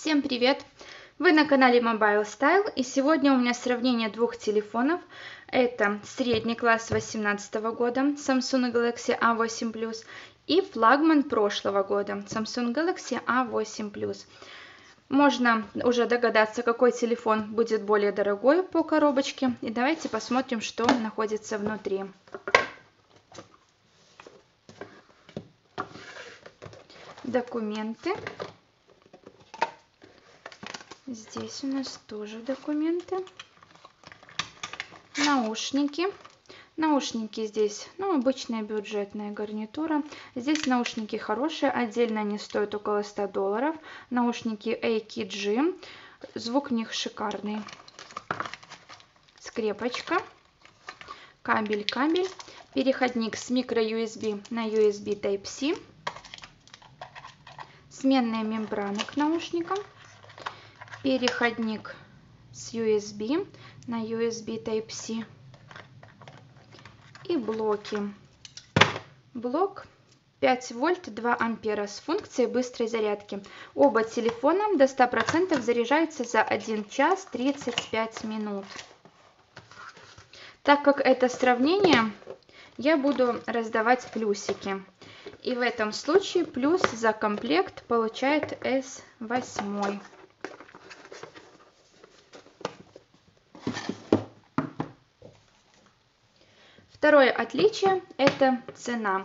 Всем привет! Вы на канале Mobile Style, и сегодня у меня сравнение двух телефонов. Это средний класс 2018 года Samsung Galaxy A8 Plus и флагман прошлого года Samsung Galaxy A8 Plus. Можно уже догадаться, какой телефон будет более дорогой по коробочке. И давайте посмотрим, что находится внутри. Документы. Здесь у нас тоже документы. Наушники. Наушники здесь, обычная бюджетная гарнитура. Здесь наушники хорошие, отдельно они стоят около 100 долларов. Наушники AKG, звук в них шикарный. Скрепочка, кабель, переходник с microUSB на USB Type-C, сменная мембрана к наушникам, переходник с USB на USB Type-C. И блоки. Блок 5 вольт 2 ампера с функцией быстрой зарядки. Оба телефона до 100% заряжаются за 1 час 35 минут. Так как это сравнение, я буду раздавать плюсики. И в этом случае плюс за комплект получает S8. Второе отличие – это цена.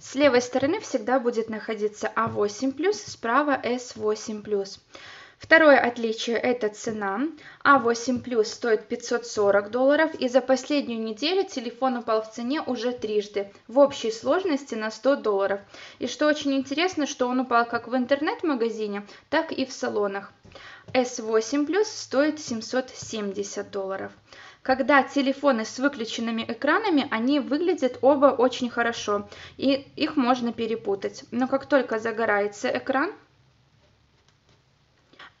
С левой стороны всегда будет находиться A8+, справа S8+. Второе отличие – это цена. A8+ стоит 540 долларов, и за последнюю неделю телефон упал в цене уже трижды, в общей сложности на 100 долларов. И что очень интересно, что он упал как в интернет-магазине, так и в салонах. S8+ стоит 770 долларов. Когда телефоны с выключенными экранами, они выглядят оба очень хорошо, и их можно перепутать. Но как только загорается экран,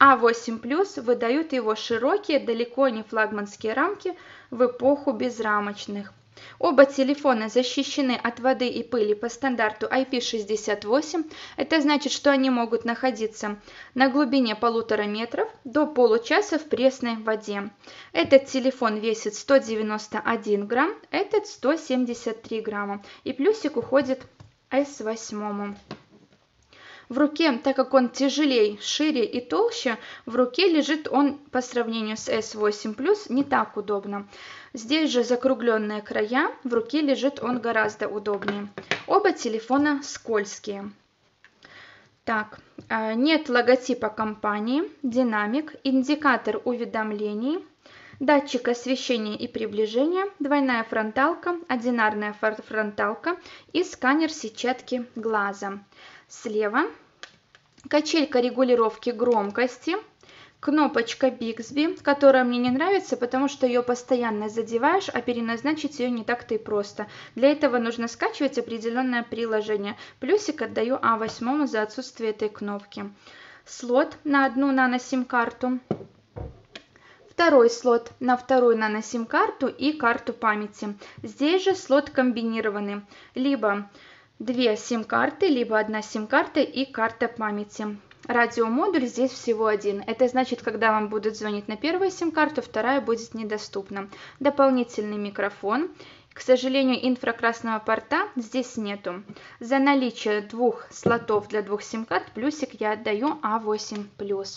A8+ выдают его широкие, далеко не флагманские рамки в эпоху безрамочных. Оба телефона защищены от воды и пыли по стандарту IP68. Это значит, что они могут находиться на глубине 1,5 метра до получаса в пресной воде. Этот телефон весит 191 грамм, этот 173 грамма. И плюсик уходит S8. В руке, так как он тяжелее, шире и толще, в руке лежит он по сравнению с S8 Plus не так удобно. Здесь же закругленные края, в руке лежит он гораздо удобнее. Оба телефона скользкие. Так, нет логотипа компании, динамик, индикатор уведомлений, датчик освещения и приближения, двойная фронталка, одинарная фронталка и сканер сетчатки глаза. Слева качелька регулировки громкости, кнопочка Bixby, которая мне не нравится, потому что ее постоянно задеваешь, а переназначить ее не так-то и просто. Для этого нужно скачивать определенное приложение. Плюсик отдаю A8 за отсутствие этой кнопки. Слот на одну нано-сим-карту. Второй слот на вторую нано-сим-карту и карту памяти. Здесь же слот комбинированный. Либо две сим-карты, либо одна сим-карта и карта памяти. Радиомодуль здесь всего один. Это значит, когда вам будут звонить на первую сим-карту, вторая будет недоступна. Дополнительный микрофон. К сожалению, инфракрасного порта здесь нету. За наличие двух слотов для двух сим-карт плюсик я отдаю A8+.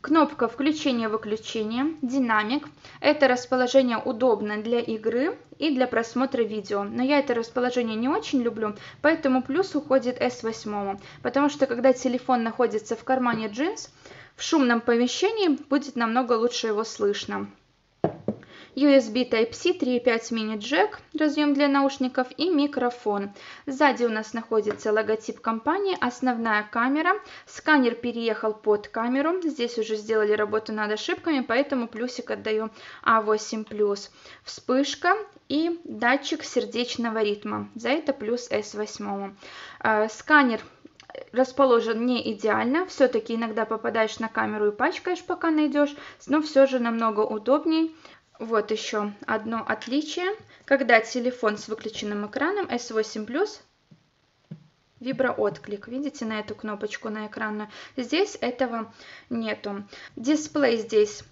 Кнопка включения-выключения, динамик. Это расположение удобно для игры и для просмотра видео. Но я это расположение не очень люблю, поэтому плюс уходит S8. Потому что когда телефон находится в кармане джинс, в шумном помещении будет намного лучше его слышно. USB Type-C, 3.5 мини-джек, разъем для наушников и микрофон. Сзади у нас находится логотип компании, основная камера. Сканер переехал под камеру. Здесь уже сделали работу над ошибками, поэтому плюсик отдаю A8+. Вспышка и датчик сердечного ритма. За это плюс S8. Сканер расположен не идеально, все-таки иногда попадаешь на камеру и пачкаешь, пока найдешь, но все же намного удобней. Вот еще одно отличие. Когда телефон с выключенным экраном, S8+, виброотклик. Видите, на эту кнопочку на экранную. Здесь этого нету. Дисплей здесь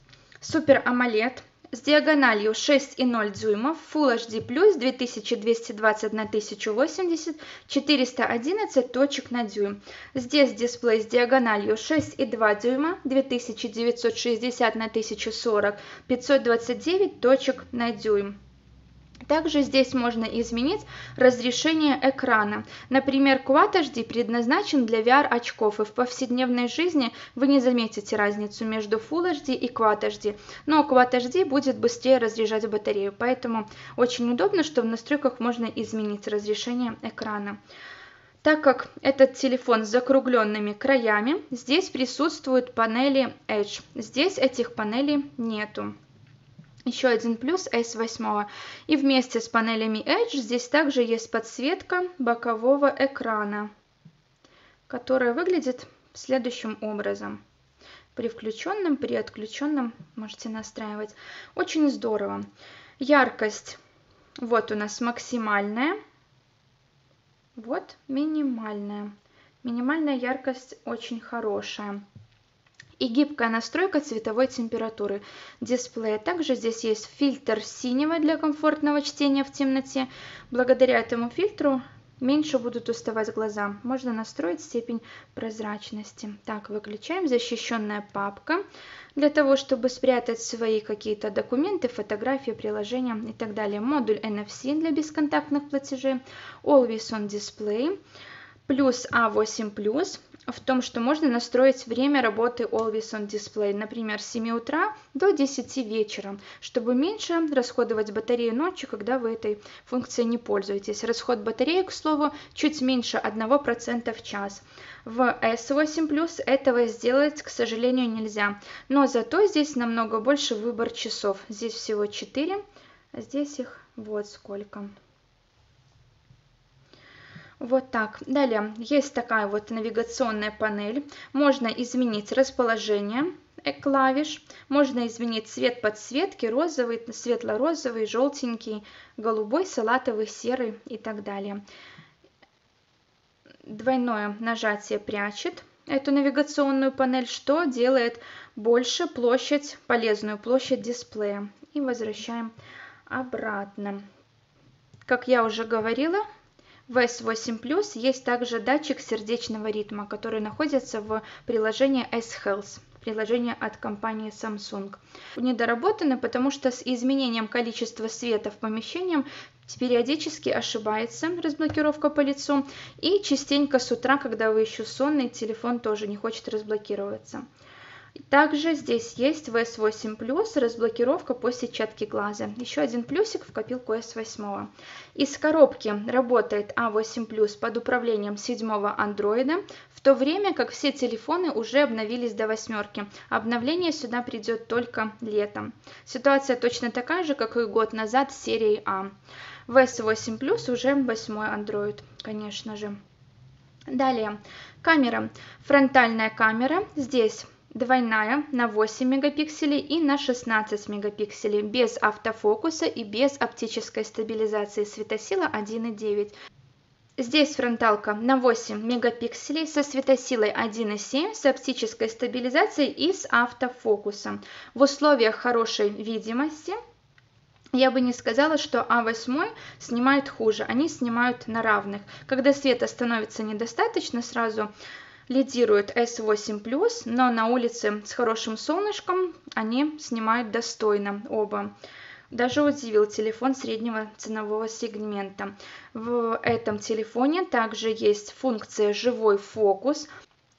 Super AMOLED с диагональю 6,0 дюймов, Full HD+, 2220 на 1080, 411 точек на дюйм. Здесь дисплей с диагональю 6,2 дюйма, 2960 на 1040, 529 точек на дюйм. Также здесь можно изменить разрешение экрана. Например, Quad HD предназначен для VR-очков, и в повседневной жизни вы не заметите разницу между Full HD и Quad HD. Но Quad HD будет быстрее разряжать батарею, поэтому очень удобно, что в настройках можно изменить разрешение экрана. Так как этот телефон с закругленными краями, здесь присутствуют панели Edge. Здесь этих панелей нету. Еще один плюс S8. И вместе с панелями Edge здесь также есть подсветка бокового экрана, которая выглядит следующим образом. При включенном, при отключенном можете настраивать. Очень здорово. Яркость вот у нас максимальная, вот минимальная. Минимальная яркость очень хорошая. И гибкая настройка цветовой температуры дисплея. Также здесь есть фильтр синего для комфортного чтения в темноте. Благодаря этому фильтру меньше будут уставать глаза. Можно настроить степень прозрачности. Так, выключаем. Защищенная папка для того, чтобы спрятать свои какие-то документы, фотографии, приложения и так далее. Модуль NFC для бесконтактных платежей. Always on Display. Плюс A8+. В том, что можно настроить время работы Always on Display, например, с 7 утра до 10 вечера, чтобы меньше расходовать батарею ночью, когда вы этой функцией не пользуетесь. Расход батареи, к слову, чуть меньше 1% в час. В S8+, этого сделать, к сожалению, нельзя. Но зато здесь намного больше выбор часов. Здесь всего 4, а здесь их вот сколько. Вот так. Далее есть такая вот навигационная панель. Можно изменить расположение клавиш, можно изменить цвет подсветки, розовый, светло-розовый, желтенький, голубой, салатовый, серый и так далее. Двойное нажатие прячет эту навигационную панель, что делает больше площадь, полезную площадь дисплея. И возвращаем обратно. Как я уже говорила, в S8+ есть также датчик сердечного ритма, который находится в приложении S Health, приложение от компании Samsung. Недоработаны, потому что с изменением количества света в помещении периодически ошибается разблокировка по лицу, и частенько с утра, когда вы еще сонный, телефон тоже не хочет разблокироваться. Также здесь есть в S8+, разблокировка по сетчатке глаза. Еще один плюсик в копилку S8. Из коробки работает A8+, под управлением 7-го андроида, в то время как все телефоны уже обновились до 8-ки. Обновление сюда придет только летом. Ситуация точно такая же, как и год назад с серией А. В S8+, уже 8-й андроид, конечно же. Далее, камера. Фронтальная камера здесь двойная на 8 мегапикселей и на 16 мегапикселей, без автофокуса и без оптической стабилизации, светосила 1,9. Здесь фронталка на 8 мегапикселей со светосилой 1,7, с оптической стабилизацией и с автофокусом. В условиях хорошей видимости я бы не сказала, что A8 снимает хуже, они снимают на равных. Когда света становится недостаточно, сразу лидирует S8+, но на улице с хорошим солнышком они снимают достойно оба. Даже удивил телефон среднего ценового сегмента. В этом телефоне также есть функция «Живой фокус»,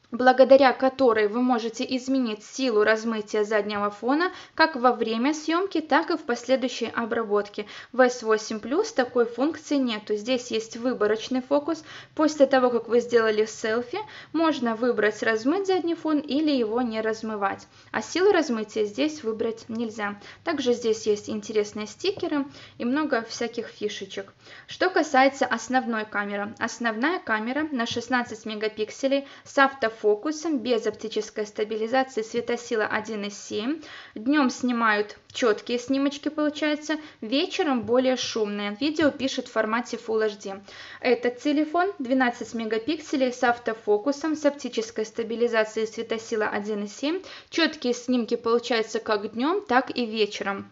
благодаря которой вы можете изменить силу размытия заднего фона как во время съемки, так и в последующей обработке. В S8+ такой функции нету. Здесь есть выборочный фокус. После того, как вы сделали селфи, можно выбрать размыть задний фон или его не размывать. А силу размытия здесь выбрать нельзя. Также здесь есть интересные стикеры и много всяких фишечек. Что касается основной камеры. Основная камера на 16 мегапикселей с автофокусом фокусом, без оптической стабилизации, светосила 1,7. Днем снимают четкие снимочки, получается, вечером более шумные. Видео пишет в формате Full HD. Этот телефон 12 мегапикселей с автофокусом, с оптической стабилизацией, светосила 1,7. Четкие снимки получаются как днем, так и вечером.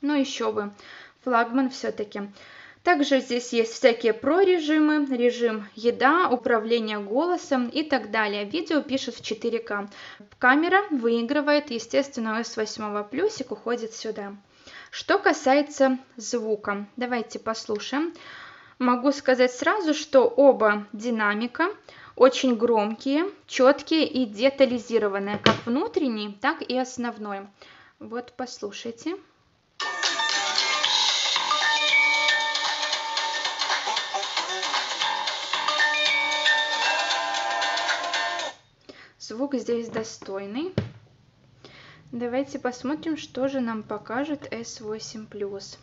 Ну еще бы, флагман все-таки. Также здесь есть всякие про-режимы, режим еда, управление голосом и так далее. Видео пишут в 4К. Камера выигрывает, естественно, с 8 плюсик уходит сюда. Что касается звука, давайте послушаем. Могу сказать сразу, что оба динамика очень громкие, четкие и детализированные, как внутренний, так и основной. Вот послушайте. Звук здесь достойный. Давайте посмотрим, что же нам покажет S8 Plus.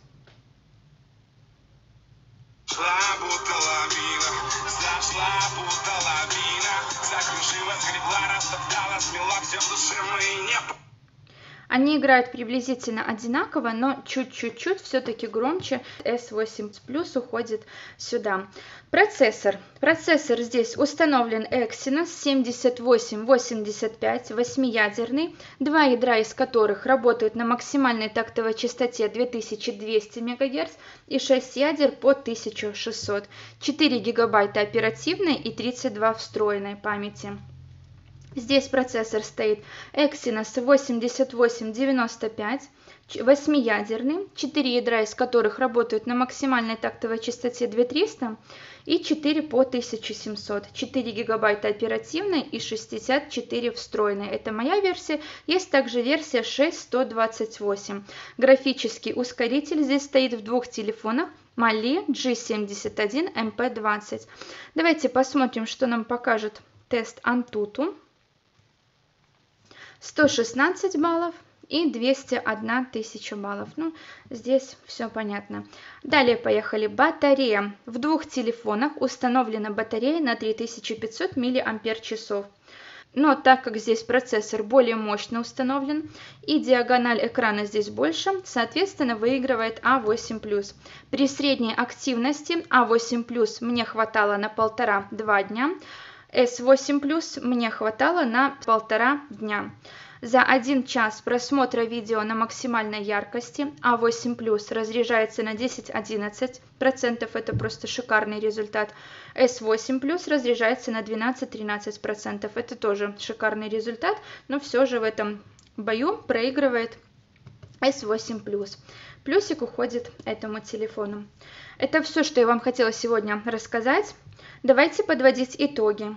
Они играют приблизительно одинаково, но чуть-чуть все-таки громче. S8 Plus уходит сюда. Процессор. Процессор здесь установлен Exynos 7885, 8-ядерный, 2 ядра из которых работают на максимальной тактовой частоте 2200 МГц и 6 ядер по 1600, 4 ГБ оперативной и 32 встроенной памяти. Здесь процессор стоит Exynos 8895, 8-ядерный, 4 ядра из которых работают на максимальной тактовой частоте 2300 и 4 по 1700, 4 гигабайта оперативной и 64 встроенной. Это моя версия. Есть также версия 6128. Графический ускоритель здесь стоит в двух телефонах. Mali G71 MP20. Давайте посмотрим, что нам покажет тест Antutu. 116 баллов и 201 тысяча баллов. Ну, здесь все понятно. Далее поехали. Батарея. В двух телефонах установлена батарея на 3500 мАч. Но так как здесь процессор более мощно установлен и диагональ экрана здесь больше, соответственно, выигрывает A8+. При средней активности A8+, мне хватало на 1,5-2 дня. S8 Plus мне хватало на 1,5 дня. За 1 час просмотра видео на максимальной яркости A8 Plus разряжается на 10-11%, это просто шикарный результат. S8 Plus разряжается на 12-13%, это тоже шикарный результат, но все же в этом бою проигрывает S8 Plus. Плюсик уходит этому телефону. Это все, что я вам хотела сегодня рассказать. Давайте подводить итоги.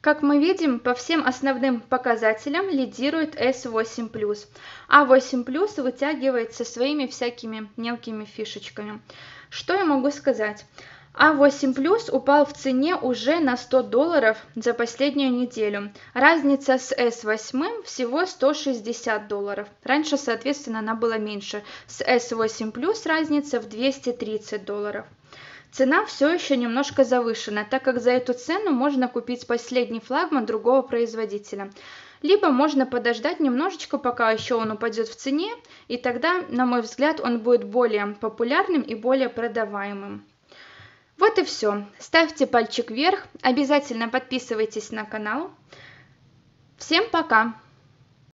Как мы видим, по всем основным показателям лидирует S8 Plus, а A8 Plus вытягивает со своими всякими мелкими фишечками. Что я могу сказать? A8 Plus упал в цене уже на $100 за последнюю неделю. Разница с S8 всего $160. Раньше, соответственно, она была меньше. С S8 Plus разница в $230. Цена все еще немножко завышена, так как за эту цену можно купить последний флагман другого производителя. Либо можно подождать немножечко, пока еще он упадет в цене, и тогда, на мой взгляд, он будет более популярным и более продаваемым. Вот и все. Ставьте пальчик вверх, обязательно подписывайтесь на канал. Всем пока!